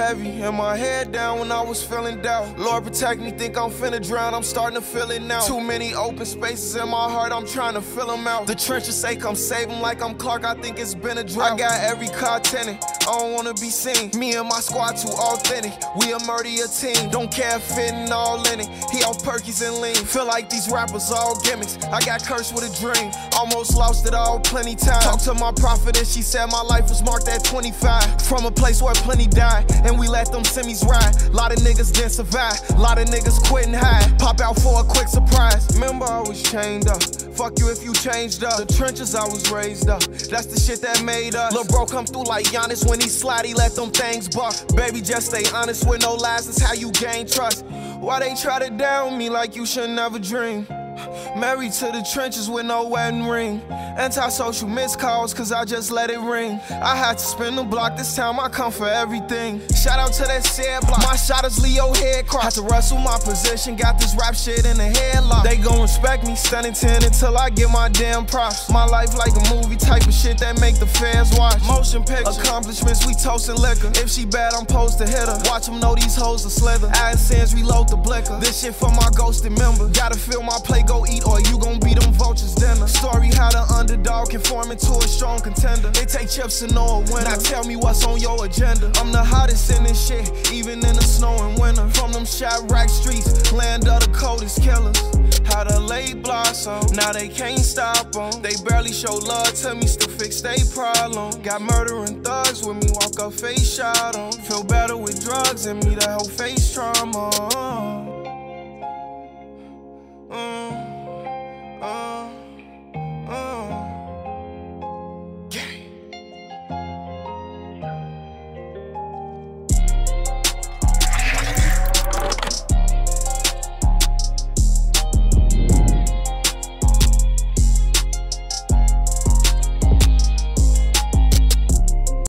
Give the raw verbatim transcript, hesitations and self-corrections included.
heavy and my head down when I was feeling down. Lord protect me, think I'm finna drown, I'm starting to feel it now. Too many open spaces in my heart, I'm trying to fill them out. The trenches say come save them like I'm Clark, I think it's been a drought. I got every car tenant, I don't wanna be seen. Me and my squad too authentic, we a murder team. Don't care if fitting all in it, he all perkies and lean. Feel like these rappers all gimmicks, I got cursed with a dream. Almost lost it all plenty times. Talked to my prophet and she said my life was marked at twenty-five. From a place where plenty died, and we let them semis ride. Lot of niggas didn't survive, lot of niggas quitting high. Pop out for a quick surprise. Remember I was chained up, fuck you if you changed up. The trenches I was raised up, that's the shit that made us. Lil' bro come through like Giannis, when he slide he let them things buck. Baby just stay honest with no lies, that's how you gain trust. Why they try to down me like you should never dream? Married to the trenches with no wedding ring. Antisocial missed calls cause I just let it ring. I had to spin the block, this time I come for everything. Shout out to that said block, my shot is Leo Headcross. Had to wrestle my position, got this rap shit in the headlock. They gon' respect me, standing ten until I get my damn props. My life like a movie, type of shit that make the fans watch. Motion picture, accomplishments, we toastin' liquor. If she bad, I'm posed to hit her. Watch them know these hoes are slither. AdSense, reload the blicker. This shit for my ghosted member. Gotta fill my plate, go eat or you gon' be them vultures dinner. Story how the underdog can form into a strong contender. They take chips and know a winner. Now tell me what's on your agenda. I'm the hottest in this shit, even in the snow and winter. From them Chirac streets, land of the coldest killers. How the late blossom, now they can't stop them. They barely show love to me, still fix they problem. Got murdering thugs with me, walk up face shot them. Feel better with drugs in me, that whole face trauma.